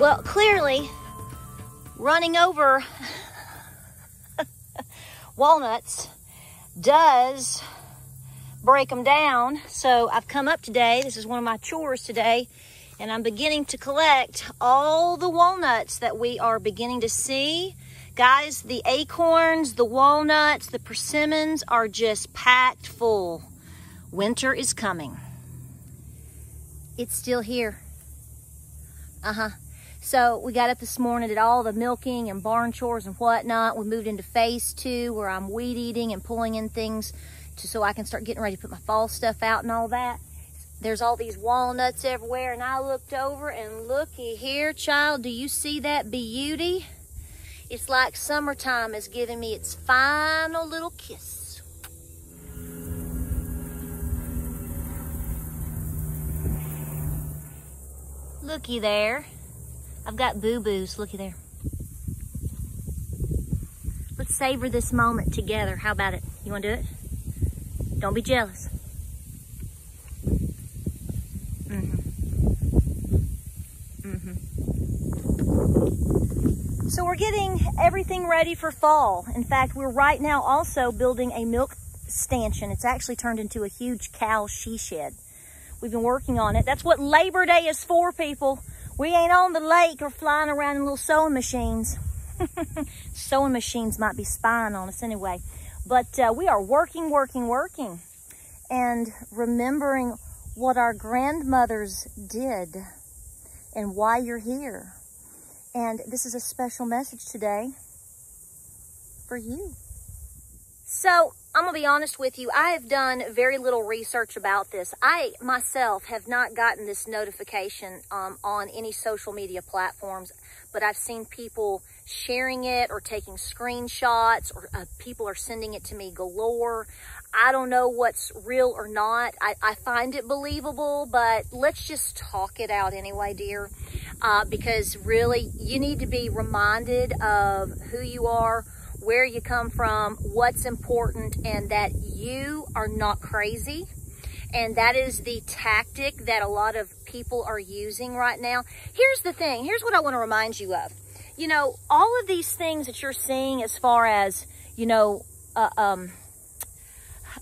Well, clearly, running over walnuts does break them down. So I've come up today. This is one of my chores today. And I'm beginning to collect all the walnuts that we are beginning to see. Guys, the acorns, the walnuts, the persimmons are just packed full. Winter is coming. It's still here. So we got up this morning, did all the milking and barn chores and whatnot. We moved into phase 2 where I'm weed eating and pulling in things so I can start getting ready to put my fall stuff out and all that. There's all these walnuts everywhere, and I looked over and looky here, child, do you see that beauty? It's like summertime is giving me its final little kiss. Looky there. I've got boo-boos, looky there. Let's savor this moment together. How about it? You wanna do it? Don't be jealous. So we're getting everything ready for fall. In fact, we're right now also building a milk stanchion. It's actually turned into a huge cow she shed. We've been working on it. That's what Labor Day is for, people. We ain't on the lake or flying around in little sewing machines. Sewing machines might be spying on us anyway. But we are working. And remembering what our grandmothers did and why you're here. And this is a special message today for you. So I'm gonna be honest with you. I have done very little research about this. I myself have not gotten this notification on any social media platforms, but I've seen people sharing it or taking screenshots, or people are sending it to me galore. I don't know what's real or not. I find it believable, but let's just talk it out anyway, dear, because really you need to be reminded of who you are, where you come from, what's important, and that you are not crazy. And that is the tactic that a lot of people are using right now. Here's the thing. Here's what I want to remind you of. You know, all of these things that you're seeing as far as, you know,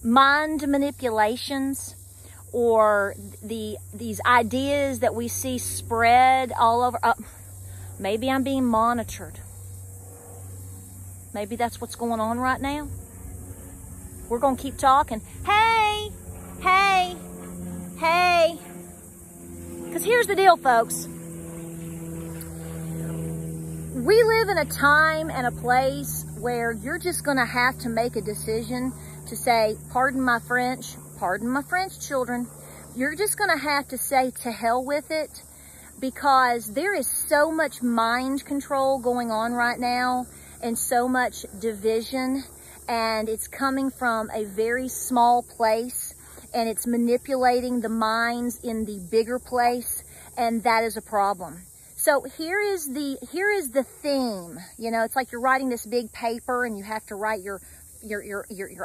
mind manipulations or these ideas that we see spread all over. Maybe I'm being monitored. Maybe that's what's going on right now. We're going to keep talking. Hey. Because here's the deal, folks. We live in a time and a place where you're just going to have to make a decision to say, pardon my French, children. You're just going to have to say to hell with it, because there is so much mind control going on right now and so much division, and it's coming from a very small place, and it's manipulating the minds in the bigger place, and that is a problem. So here is the theme. You know, it's like you're writing this big paper and you have to write your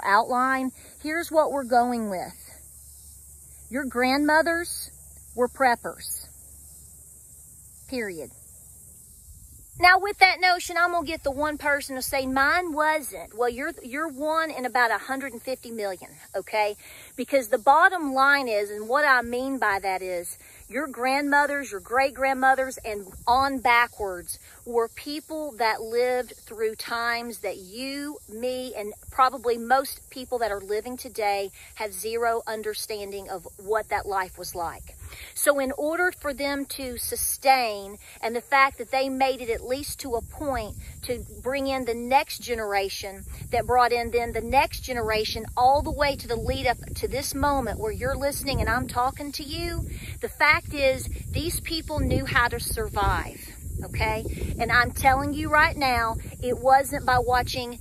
outline. Here's what we're going with. Your grandmothers were preppers. Period. Now with that notion, I'm gonna get the one person to say mine wasn't. Well, you're one in about 150 million, okay? Because the bottom line is, and what I mean by that is, your grandmothers, your great-grandmothers, and on backwards were people that lived through times that you, me, and probably most people that are living today have zero understanding of what that life was like. So in order for them to sustain, and the fact that they made it at least to a point to bring in the next generation, that brought in then the next generation all the way to the lead up to this moment where you're listening and I'm talking to you, the fact is these people knew how to survive, okay? And I'm telling you right now, it wasn't by watching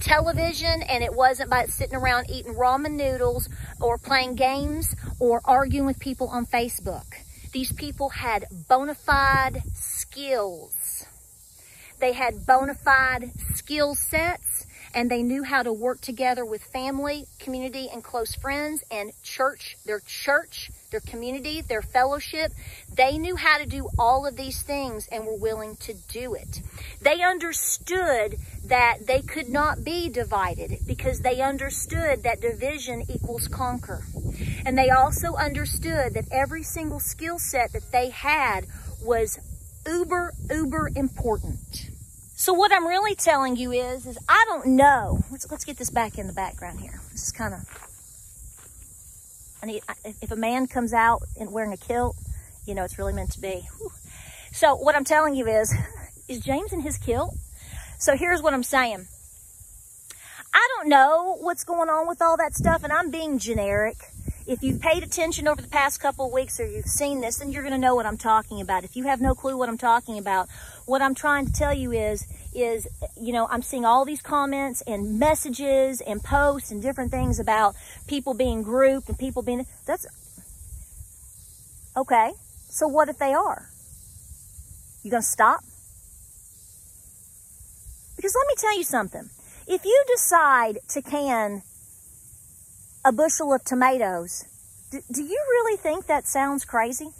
television, and it wasn't by sitting around eating ramen noodles or playing games or arguing with people on Facebook. These people had bona fide skills. They had bona fide skill sets, and they knew how to work together with family, community, and close friends, and church, their community, their fellowship. They knew how to do all of these things and were willing to do it. They understood that they could not be divided because they understood that division equals conquer. And they also understood that every single skill set that they had was uber important. So what I'm really telling you is I don't know. Let's get this back in the background here. This is kind of, if a man comes out and wearing a kilt, you know, it's really meant to be. Whew. So what I'm telling you is James in his kilt? So here's what I'm saying. I don't know what's going on with all that stuff, and I'm being generic. If you've paid attention over the past couple of weeks or you've seen this, then you're going to know what I'm talking about. If you have no clue what I'm talking about, what I'm trying to tell you is, you know, I'm seeing all these comments and messages and posts and different things about people being grouped and people being, that's okay. So what if they are? You going to stop? Because let me tell you something. If you decide to can a bushel of tomatoes, do you really think that sounds crazy?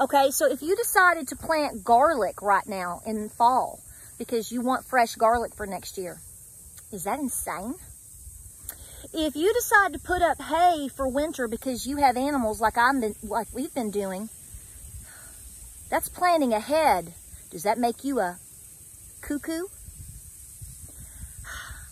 Okay, so if you decided to plant garlic right now in fall because you want fresh garlic for next year, is that insane? If you decide to put up hay for winter because you have animals like we've been doing, that's planning ahead. Does that make you a cuckoo?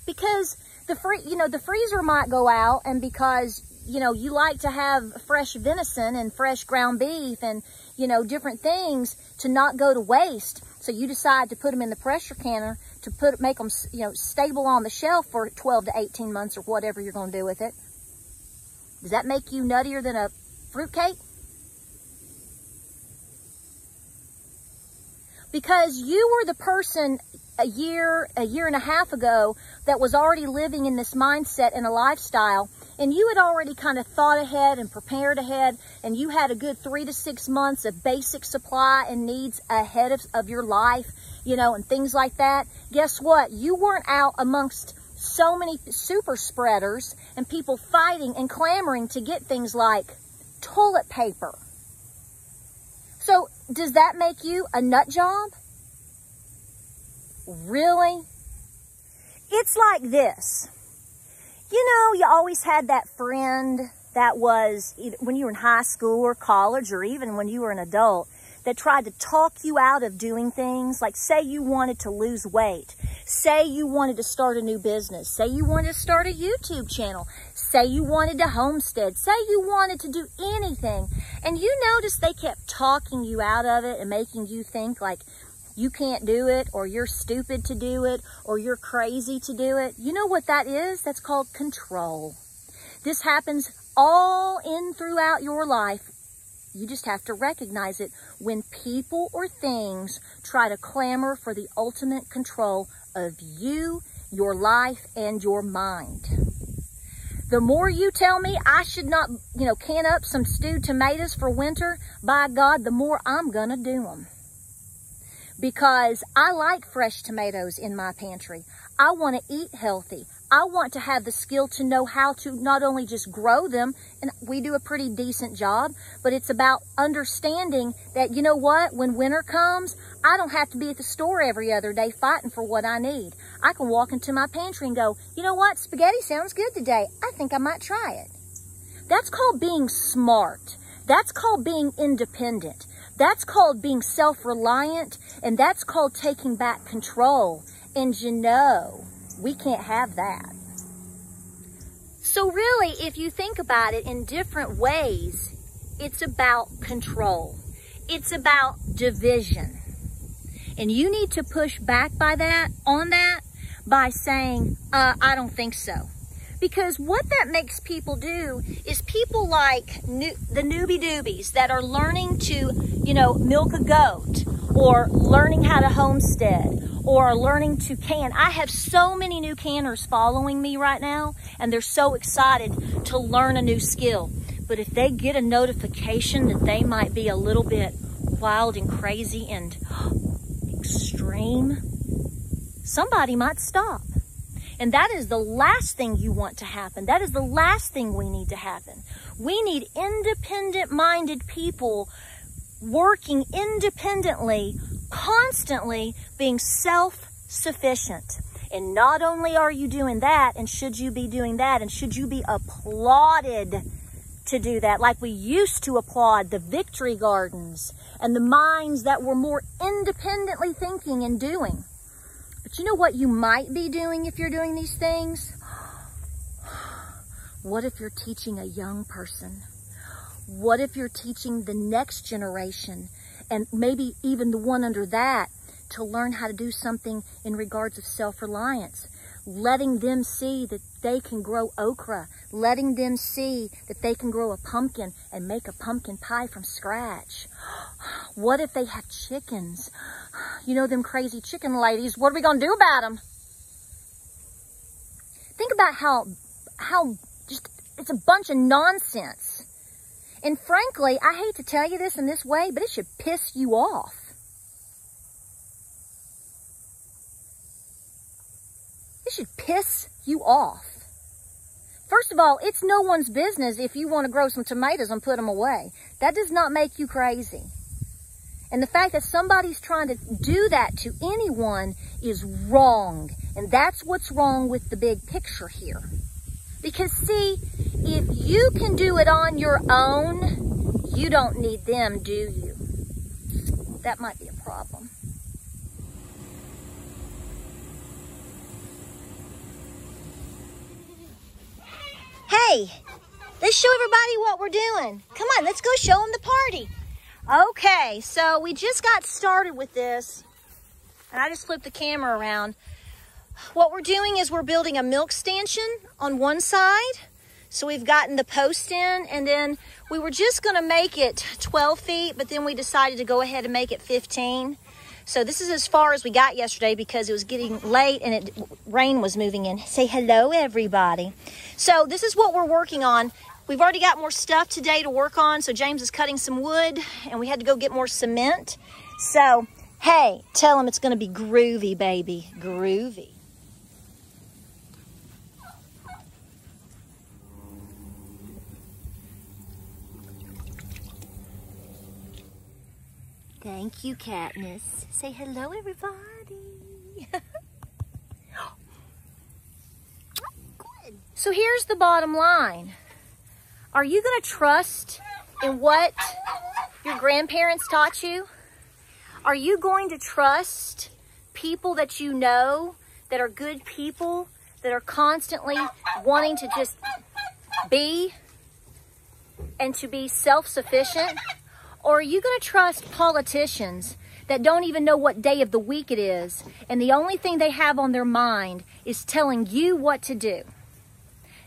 Because the freezer might go out, and because, you know, you like to have fresh venison and fresh ground beef and, you know, different things to not go to waste. So you decide to put them in the pressure canner to make them, you know, stable on the shelf for 12 to 18 months or whatever you're going to do with it. Does that make you nuttier than a fruitcake? Because you were the person a year and a half ago that was already living in this mindset and a lifestyle, and you had already kind of thought ahead and prepared ahead, and you had a good 3 to 6 months of basic supply and needs ahead of your life, you know, and things like that. Guess what? You weren't out amongst so many super spreaders and people fighting and clamoring to get things like toilet paper. So does that make you a nut job? Really? It's like this. You know, you always had that friend that was, when you were in high school or college or even when you were an adult, that tried to talk you out of doing things. Like, say you wanted to lose weight. Say you wanted to start a new business. Say you wanted to start a YouTube channel. Say you wanted to homestead. Say you wanted to do anything. And you noticed they kept talking you out of it and making you think like, you can't do it, or you're stupid to do it, or you're crazy to do it. You know what that is? That's called control. This happens all throughout your life. You just have to recognize it when people or things try to clamor for the ultimate control of you, your life, and your mind. The more you tell me I should not, you know, can up some stewed tomatoes for winter, by God, the more I'm gonna do them. Because I like fresh tomatoes in my pantry. I want to eat healthy. I want to have the skill to know how to not only just grow them, and we do a pretty decent job, but it's about understanding that, you know what, when winter comes, I don't have to be at the store every other day fighting for what I need. I can walk into my pantry and go, you know what, spaghetti sounds good today. I think I might try it. That's called being smart. That's called being independent. That's called being self-reliant, and that's called taking back control. And you know, we can't have that. So really, if you think about it in different ways, it's about control. It's about division. And you need to push back by saying, I don't think so. Because what that makes people do is people like the newbie doobies that are learning to, you know, milk a goat or learning how to homestead or learning to can. I have so many new canners following me right now, and they're so excited to learn a new skill. But if they get a notification that they might be a little bit wild and crazy and extreme, somebody might stop. And that is the last thing you want to happen. That is the last thing we need to happen. We need independent-minded people working independently, constantly being self-sufficient. And not only are you doing that, and should you be doing that, and should you be applauded to do that, like we used to applaud the victory gardens and the minds that were more independently thinking and doing. But you know what you might be doing if you're doing these things? What if you're teaching a young person? What if you're teaching the next generation, and maybe even the one under that, to learn how to do something in regards of self-reliance? Letting them see that they can grow okra. Letting them see that they can grow a pumpkin and make a pumpkin pie from scratch. What if they have chickens? You know them crazy chicken ladies. What are we going to do about them? Think about how just it's a bunch of nonsense. And frankly, I hate to tell you this in this way, but it should piss you off. It should piss you off. First of all, it's no one's business if you want to grow some tomatoes and put them away. That does not make you crazy. And the fact that somebody's trying to do that to anyone is wrong. And that's what's wrong with the big picture here. Because see, if you can do it on your own, you don't need them, do you? That might be a problem. Hey, let's show everybody what we're doing. Come on, let's go show them the party. Okay, so we just got started with this, and I just flipped the camera around. What we're doing is we're building a milk stanchion on one side. So we've gotten the post in, and then we were just going to make it 12 feet, but then we decided to go ahead and make it 15. So this is as far as we got yesterday because it was getting late and rain was moving in. Say hello, everybody. So this is what we're working on. We've already got more stuff today to work on. So James is cutting some wood, and we had to go get more cement. So, hey, tell him it's going to be groovy, baby. Groovy. Thank you, Katniss. Say hello, everybody. Good. So here's the bottom line. Are you going to trust in what your grandparents taught you? Are you going to trust people that you know that are good people, that are constantly wanting to just be and to be self-sufficient? Or are you going to trust politicians that don't even know what day of the week it is, and the only thing they have on their mind is telling you what to do?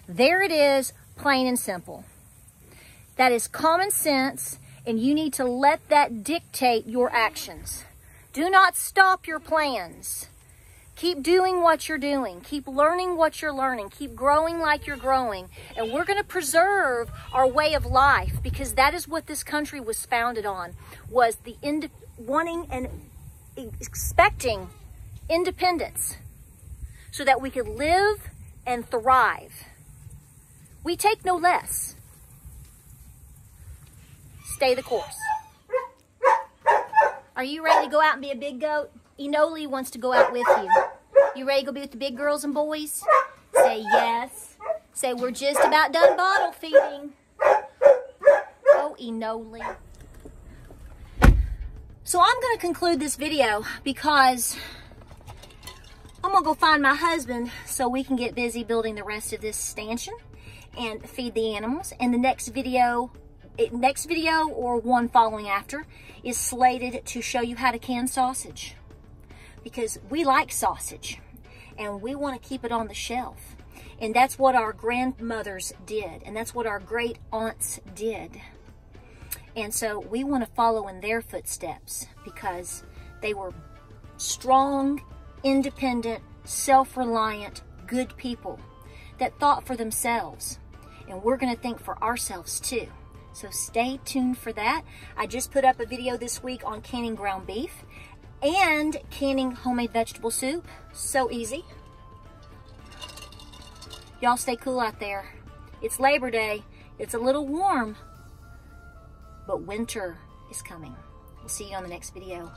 There it is, plain and simple. That is common sense, and you need to let that dictate your actions. Do not stop your plans. Keep doing what you're doing. Keep learning what you're learning. Keep growing like you're growing. And we're going to preserve our way of life, because that is what this country was founded on, was the wanting and expecting independence so that we could live and thrive. We take no less. Stay the course. Are you ready to go out and be a big goat? Enoli wants to go out with you. You ready to go be with the big girls and boys? Say yes. Say we're just about done bottle feeding. Oh, Enoli. So I'm going to conclude this video because I'm going to go find my husband so we can get busy building the rest of this stanchion and feed the animals. And the next video or one following after is slated to show you how to can sausage. Because we like sausage and we want to keep it on the shelf. And that's what our grandmothers did. And that's what our great aunts did. And so we want to follow in their footsteps because they were strong, independent, self-reliant, good people that thought for themselves. And we're going to think for ourselves too. So stay tuned for that. I just put up a video this week on canning ground beef. and canning homemade vegetable soup. So easy. Y'all stay cool out there. It's Labor Day. It's a little warm, but winter is coming. We'll see you on the next video.